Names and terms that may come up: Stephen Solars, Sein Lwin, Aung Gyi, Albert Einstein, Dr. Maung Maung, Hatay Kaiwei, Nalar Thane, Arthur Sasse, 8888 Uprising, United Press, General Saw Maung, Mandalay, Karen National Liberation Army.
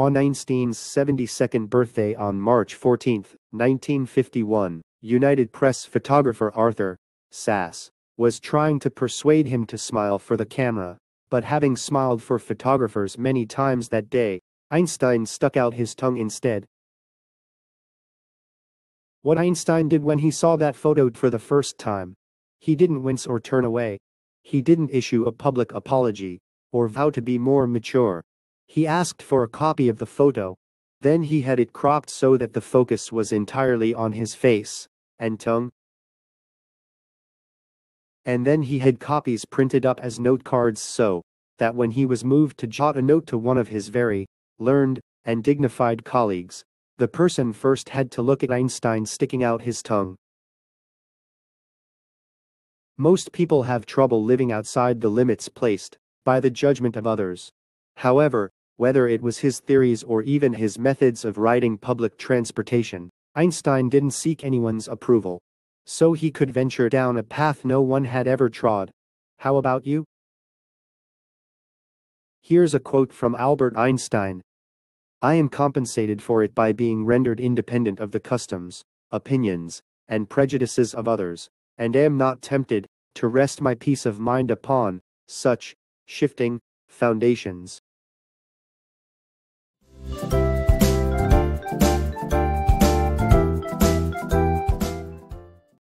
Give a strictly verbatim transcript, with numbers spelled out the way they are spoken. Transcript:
On Einstein's seventy-second birthday on March fourteenth, nineteen fifty-one, United Press photographer Arthur Sasse was trying to persuade him to smile for the camera, but having smiled for photographers many times that day, Einstein stuck out his tongue instead. What Einstein did when he saw that photo for the first time. He didn't wince or turn away. He didn't issue a public apology or vow to be more mature. He asked for a copy of the photo. Then he had it cropped so that the focus was entirely on his face and tongue. And then he had copies printed up as note cards so that when he was moved to jot a note to one of his very learned and dignified colleagues, the person first had to look at Einstein sticking out his tongue. Most people have trouble living outside the limits placed by the judgment of others. However, whether it was his theories or even his methods of riding public transportation, Einstein didn't seek anyone's approval. So he could venture down a path no one had ever trod. How about you? Here's a quote from Albert Einstein. "I am compensated for it by being rendered independent of the customs, opinions, and prejudices of others, and am not tempted to rest my peace of mind upon such shifting foundations."